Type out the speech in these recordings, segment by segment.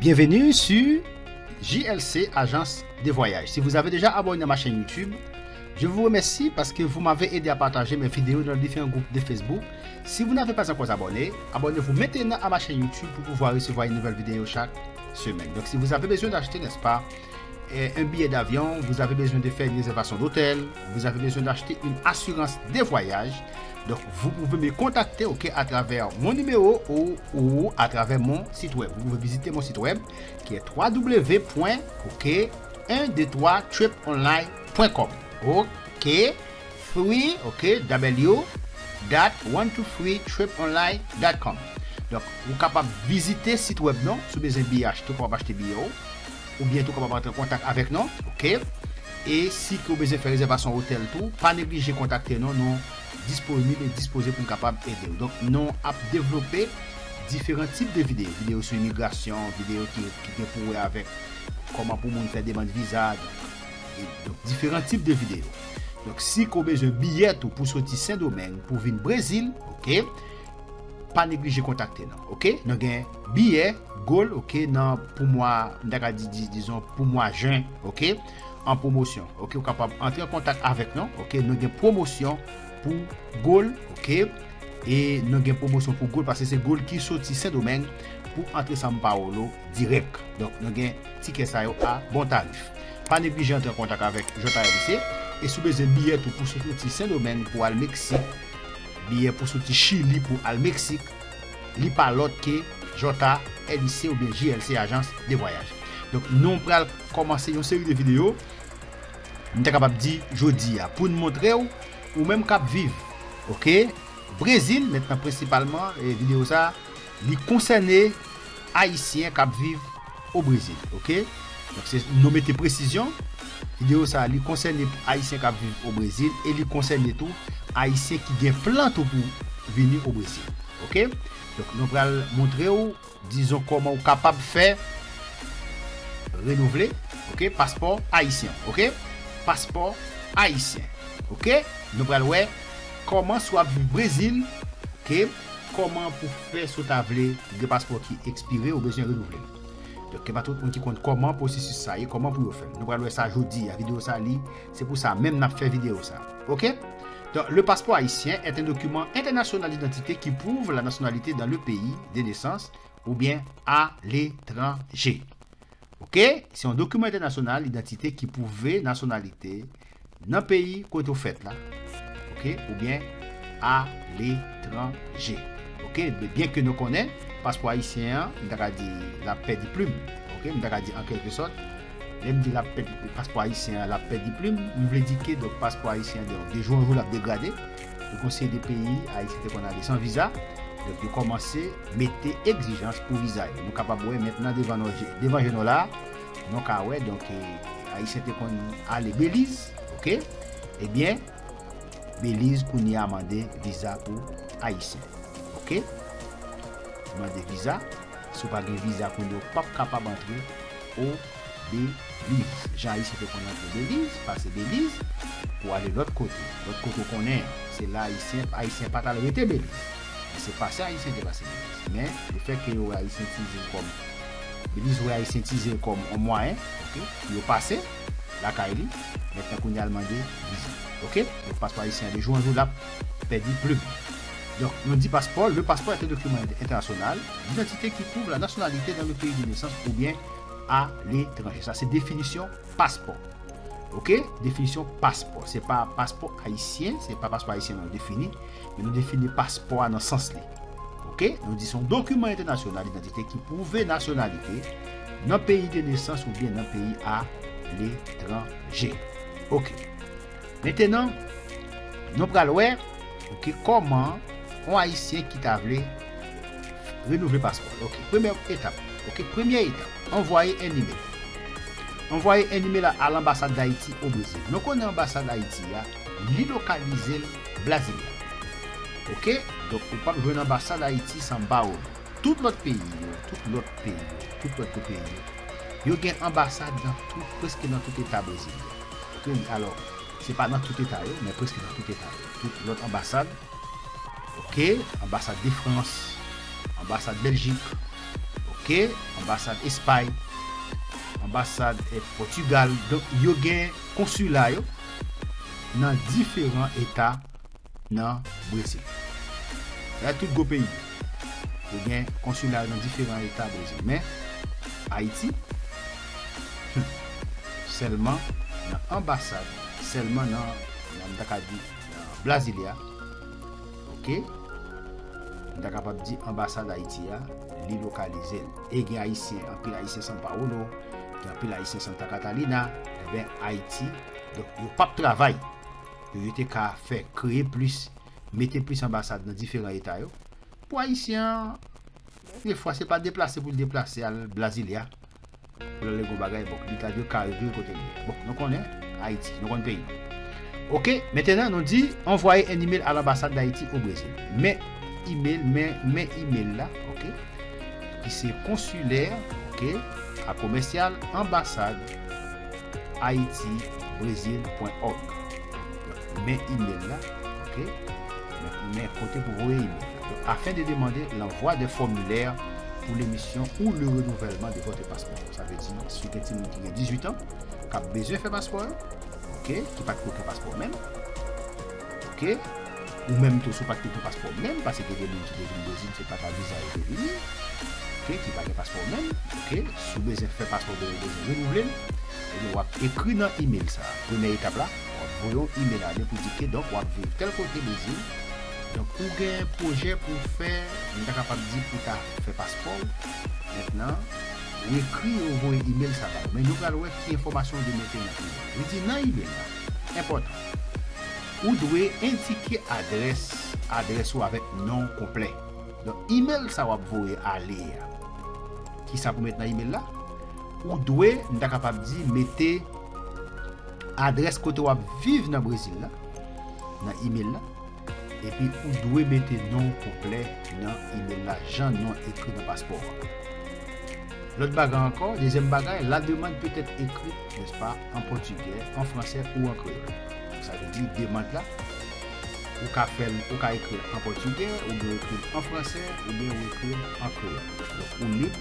Bienvenue sur JLC Agence des Voyages. Si vous avez déjà abonné à ma chaîne YouTube, je vous remercie parce que vous m'avez aidé à partager mes vidéos dans différents groupes de Facebook. Si vous n'avez pas encore abonné, abonnez-vous maintenant à ma chaîne YouTube pour pouvoir recevoir une nouvelle vidéo chaque semaine. Donc si vous avez besoin d'acheter, n'est-ce pas, un billet d'avion, vous avez besoin de faire une réservation d'hôtel, vous avez besoin d'acheter une assurance des voyages, donc vous pouvez me contacter, ok, à travers mon numéro ou à travers mon site web. Vous pouvez visiter mon site web qui est www.123triponline.com. ok, free, ok, w.123triponline.com. donc vous êtes capable de visiter le site web, non, sous besoin de billets acheter pour acheter billets ou bientôt qu'on va entrer en contact avec nous, ok. Et si vous avez besoin de faire réservation hôtel tout, pas négliger contacter nous, nous disponibles et disposés pour nous capable aider. Donc nous avons développé différents types de vidéos, vidéos sur l'immigration, vidéos qui viennent avec comment pour nous faire demande visa, donc différents types de vidéos. Donc si vous avez besoin de billets pour sortir Saint-Domingue pour venir au Brésil, ok, pas négliger contacter nous, ok. Nous avons billets goal, ok, non, pour moi, disons, pour moi, juin, ok, en promotion, ok, vous capable d'entrer en contact avec nous, ok, nous avons une promotion pour goal, ok, et nous avons une promotion pour goal parce que c'est goal qui sortit Saint-Domingue pour entrer São Paulo direct, donc nous avons un ticket ça à bon tarif. Pas négliger d'entrer en contact avec JLC et sous besoin de billets pour sortir Saint-Domingue pour aller au Mexique, billets pour sortir Chili pour aller au Mexique, li pas l'autre que JLC ou bien JLC Agence des Voyages. Donc nous allons commencer une série de vidéos. Nous sommes capables de dire jeudi pour nous montrer ou même cap vivre. Ok, Brésil maintenant principalement et vidéo ça les concernés haïtiens cap vivre au Brésil. Ok, donc c'est nous mettez précision. Vidéo ça les concernés haïtiens cap vivre au Brésil et les concernés tout haïtiens qui gagnent plein tout pour venir au Brésil. Ok. Donc nous allons montrer disons comment on est capable de faire renouveler, ok, passeport haïtien, ok, passeport haïtien, ok. Nous allons voir comment soit du Brésil, ok, comment pour faire sous table de passeport qui expiré ou besoin renouveler. Donc il y a tout le monde qui compte comment processus ça et comment pour le faire. Nous allons voir ça jeudi, la vidéo ça li, c'est pour ça même n'a fait vidéo ça, ok. Donc, le passeport haïtien est un document international d'identité qui prouve la nationalité dans le pays de naissance ou bien à l'étranger. Ok? C'est un document international d'identité qui prouve nationalité dans le pays qu'on a fait là. Ok? Ou bien à l'étranger. Ok? Mais bien que nous connaissons, le passeport haïtien, on a dit la paix des plumes. Ok? On a dit en quelque sorte. Même dit le passeport haïtien, la paix des plumes, on veut dire que le passeport haïtien, de jour en jour, l'a dégradé. Le conseil des pays haïtiens qu'on a sans visa, donc de commencer à mettre exigence pour visa. Nous sommes capables maintenant devant nous là, donc haïtiens qu'on a les Belize, ok? Eh bien, Belize qu'on a amendé visa pour haïtiens, ok? Amendé visa, si vous n'avez pas de visa, qu'on n'est pas capable d'entrer au Belize. J'haïssais qu'on entre Belize, passer Belize pour aller de l'autre côté. L'autre côté qu'on est, c'est là haïtien pas à l'arrêter Belize. C'est passé haïtien de passer Belize. Mais le fait que les haïtiens utilisent comme Belize ou haïtiens utilisent comme un moyen, ok, le passé, la Kaili, maintenant qu'on a demandé visa. Ok, le passeport haïtien de jour en jour là, perdu plus. Donc, on dit passeport, le passeport est un document international, d'identité qui prouve la nationalité dans le pays de naissance ou bien à l'étranger. Ça, c'est définition passeport. Ok? Définition passeport. C'est pas passeport haïtien, c'est pas passeport haïtien non défini, mais nous définissons passeport dans le sens là. Ok? Nous disons document international d'identité qui prouve nationalité dans le pays de naissance ou bien dans le pays à l'étranger. Ok? Maintenant, nous allons voir comment un haïtien qui t'a voulu renouveler le passeport. Ok? Première étape. Ok, première étape, envoyer un email. Envoyer un email à l'ambassade d'Haïti au Brésil. Donc on a l'ambassade d'Haïti, il localise le Brésil. Ok, donc on parle de l'ambassade d'Haïti sans barreau. Tout l'autre pays, tout l'autre pays, il y a une ambassade dans tout, presque dans tout État brésilien. Okay? Alors, c'est pas dans tout État, mais presque dans tout État. Toute l'autre ambassade, ok, ambassade de France, ambassade de Belgique. OK, ambassade Espagne, ambassade Portugal, donc yo gen consulat yo dans différents états dans Brésil. Là tout go pays. Yo gen consulat dans différents états Brésil, mais Haïti seulement dans ambassade, seulement dans Dakadi, Brasilia. OK. On est capable de dire ambassade Haïti li localiser et gen haïtien en pile haïtien São Paulo, en pile haïtien Santa Catalina, et ben Haïti donc yo pas travail. Yo té ka faire créer plus, mettre plus ambassade dans différents états yo. Pour haïtien des fois c'est pas déplacer pour le déplacer à Brasilia. Pour le go bagay bon, il ta de Caraïbes côté. Bon, nous connaissons Haïti, nous connaissons pays. OK, maintenant nous dit envoyer un email à l'ambassade d'Haïti au Brésil. Mais email mais email là, OK, qui c'est consulaire, OK, à commercial ambassade haitibrésil.org. Mais email là, OK, mais côté pour vous email. Donc, afin de demander l'envoi des formulaires pour l'émission ou le renouvellement de votre passeport. Ça veut dire si vous avez 18 ans, qui a besoin de faire passeport, OK, qui n'a pas de passeport même, OK. Ou même tout ce paquet de passeport même, parce que les gens qui viennent de Brésil, c'est pas un visa et de venir, ok, qui paquet de passeport même, ok, sous besoin de faire passeport de Brésil renouvelé, et on va écrire dans l'email ça, première étape là, on va envoyer un email à pour dire que donc on va vivre tel côté Brésil, donc on a un projet pour faire, on est capable de dire pour faire passeport, maintenant, on écrit, on envoie un email ça, mais nous allons voir quelle information de mettre dans l'email. Je dis dans l'email là, important. Vous devez indiquer adresse ou avec nom complet. Donc, email ça va vous aller. Qui ça vous mettre dans l'email là? Vous devez, vous êtes capable de dire, mettez adresse côté où vous vivez dans le Brésil là, dans l'email là. Et puis, vous devez mettre nom complet dans l'email là. Jean non écrit dans le passeport. L'autre bagarre encore, deuxième bagarre, la demande peut être écrite, n'est-ce pas, en portugais, en français ou en créole. Ça veut dire demande là ou qu'à écrire en portugais ou bien écrire en français ou bien écrire en créole. Donc on libre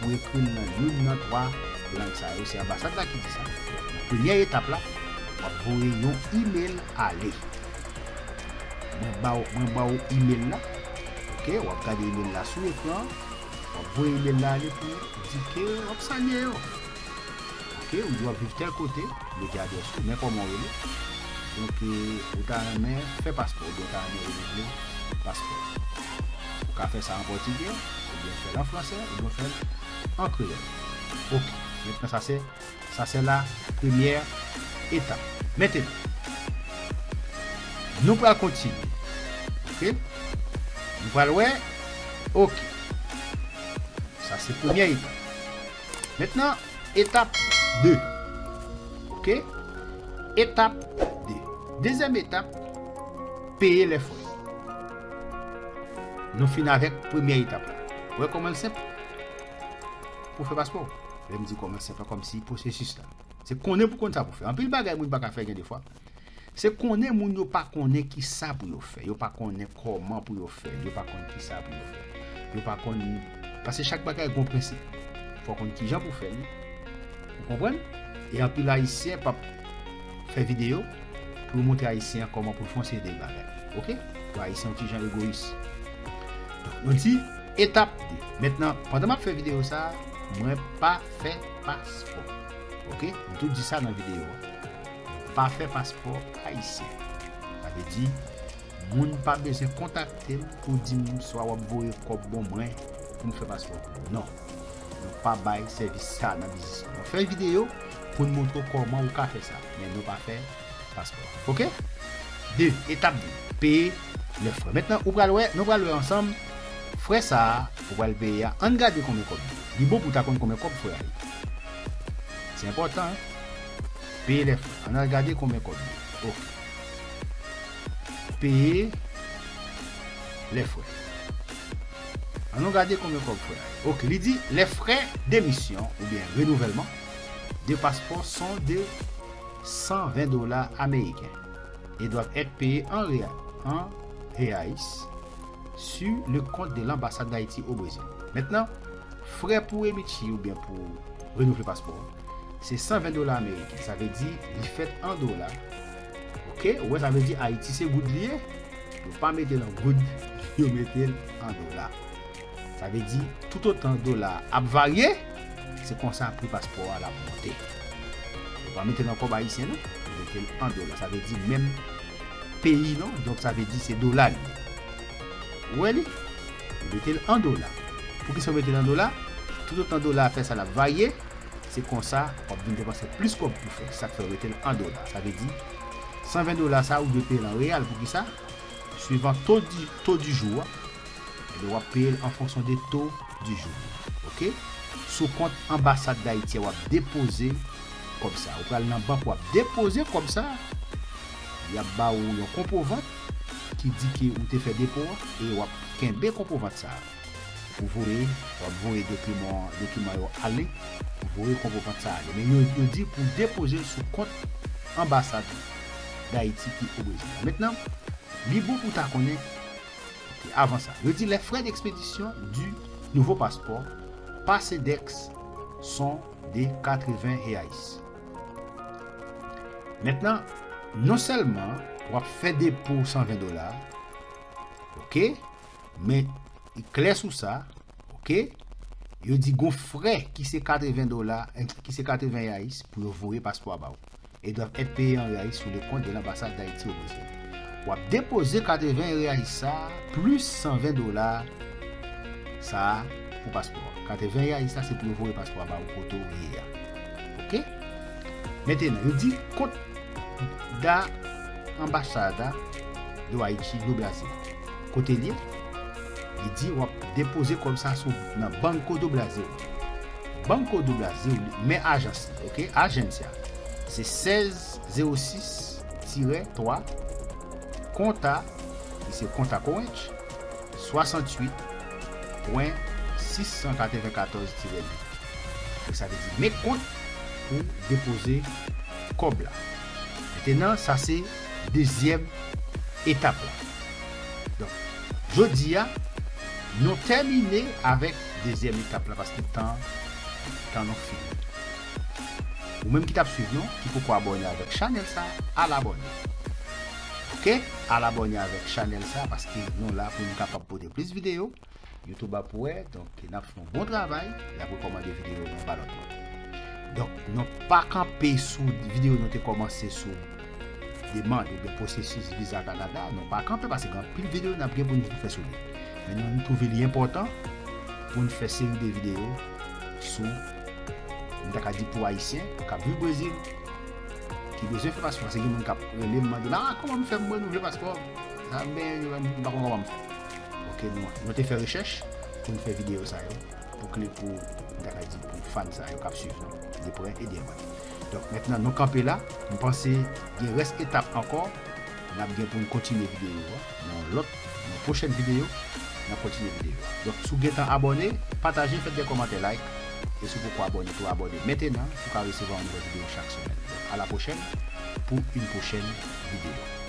pour écrire dans l'une dans trois langues ça. C'est l'ambassade là qui dit ça. La première étape là, on va envoyer un email aller. On va email là, ok, on va regarder l'email là sur l'écran. On va envoyer l'email là aller pour dire que ça y est. Ok, on doit vivre tel côté, le gars bien sûr, mais comment on est. Donc, vous avez fait passeport, vous avez passeport. Vous pouvez faire ça en portugais, vous pouvez faire en français, vous pouvez faire en créole. OK. Maintenant, ça c'est la première étape. Maintenant, nous allons continuer. OK. Nous allons voir. OK. Ça c'est la première étape. Maintenant, étape 2. OK. Étape 2. Deuxième étape, payer les frais. Nous finissons avec la première étape. Vous voyez comment c'est simple pour faire passeport. Je me dis comment c'est simple, comme si le processus là. C'est qu'on est pour qu'on ça pour faire. En plus, le bagage, il n'y a pas faire des fois. C'est qu'on est, il n'y a pas qu'on est qui ça pour nous faire. Il n'y a pas qu'on est comment pour nous faire. Il n'y a pas qu'on est qui ça pour nous faire. Il n'y a pas qu'on est. Parce que chaque bagage est un principe. Il faut qu'on est qui gens pour faire. Vous comprenez? Et en plus, là, ici, il n'y a pas faire vidéo. Pour montrer haïtien comment pour foncer des bagages. OK? Pour haïtien petit gens égoïste. Donc on dit étape 2. Maintenant, pendant ma faire vidéo ça, moi pas faire passeport. OK? Tout dit ça dans la vidéo. Pas faire passeport haïtien. Ça veut dire moun pas besoin contacter pour dire soit on voyer comme bon moi pour me faire passeport. Non. Donc pas bail service ça dans business. On fait vidéo pour nous montrer comment on peut faire ça, mais nous pas faire passeport. OK? Étape 2. Payer les frais. Maintenant, nous allons voir ensemble. Frais ça, vous allez payer. On regarde combien de copies. Il est bon pour ta compte combien de copies. C'est important. Hein? Payer les frais. On a regardé combien de copies. OK. Payer les frais. On a regardé combien de copies. OK. Il dit les frais d'émission ou bien renouvellement des passeports sont de $120 américains et doivent être payés en réal, en réais, sur le compte de l'ambassade d'Haïti au Brésil. Maintenant, frais pour émettre ou bien pour renouveler le passeport, c'est 120 $ américains. Ça veut dire il fait en dollars. OK, ouais, ça veut dire Haïti c'est good lié. Vous pas mettre en good, vous mettez en dollars. Ça veut dire tout autant dollars à varier, c'est comme ça pour le passeport à la montée. Vous pas mettre encore haïtien non, vous mettez en dollars. Ça veut dire même pays non, donc ça veut dire c'est dollars. Ouais, vous mettez en dollars. Pour qu'ils se mettent en dollars, tout autant dollars fait ça la varier. C'est comme ça, on vient dépenser plus qu'on peut faire. Ça fait en dollars. Ça veut dire 120 $ ça ou de payer en réel pour qui ça? Suivant taux du jour, on doit payer en fonction des taux du jour. OK? Sous compte ambassade d'Haïti, on va déposer comme ça. On va aller dans le banque, on va déposer comme ça. Il y a un composant qui dit que vous fait dépôt et on va qu'un composant ça. Vous voyez, vous voyez documents aller, vous voyez qu'on peut faire ça. Mais nous dit pour déposer sous compte ambassade d'Haïti qui est obligé. Maintenant, Libou pour ta connaître, avant ça, je dis les frais d'expédition du nouveau passeport, par CEDEX, sont des 80 $. Maintenant, non seulement on va faire dépôt 120 $, OK, mais il est clair sur ça, OK? Il dit gon frais qui c'est 80 $, qui c'est 80 $ pour envoyer passeport ba. Et doivent être payés en reais sur le compte de l'ambassade d'Haïti au Brésil. Ou a déposer 80 $ ça plus 120 $ ça pour passeport. 80 $ ça c'est pour envoyer passeport ba au Porto hier. OK? Maintenant, il dit compte da ambassade de Haïti au Brésil. Côté lié, il dit on va déposer comme ça sur le Banco do Brasil. Banco do Brasil, mais agence, OK, agencia. C'est 1606-3 compta, c'est compta corrente 68.694-8. Donc ça veut dire mes comptes pour déposer cobla. Maintenant, ça c'est deuxième étape là. Donc jeudi à nous terminer avec deuxième étape là, parce que le temps nous finit. Ou même qui t'a suivi, qui peut quoi abonner avec Chanel ça, à l'abonner. OK? À l'abonner avec Chanel ça, parce que nous là pour nous capables de poser plus de vidéos. YouTube a pour elle, donc nous faisons un bon travail, et après commander des vidéos dans pas longtemps. Donc, nous pas camper sous vidéos nous avons commencé sous demande ou bien processus visa Canada, nous pas camper parce que quand plus de vidéos nous avons bien pour nous faire soulever. Mais nous trouvons l'important pour nous faire série de vidéos sur dit pour haïtiens, pour vivre au Brésil, qui besoin de faire passeport. C'est quelqu'un qui a l'élément de là, comment me faire mon nouveau passeport? Ah ben, je ne sais pas comment me faire. OK, nous avons fait recherche pour nous faire vidéo ça, pour que les fans ça, qui suivent de près et de loin. Donc maintenant, nous camper là, nous pensons qu'il reste étape encore, nous avons pour continuer la vidéo dans l'autre, dans la prochaine vidéo. On continue la vidéo. Donc, si vous êtes abonné, partagez, faites des commentaires, like. Et si vous pouvez abonner, vous abonnez maintenant pour recevoir une nouvelle vidéo chaque semaine. Donc, à la prochaine pour une prochaine vidéo.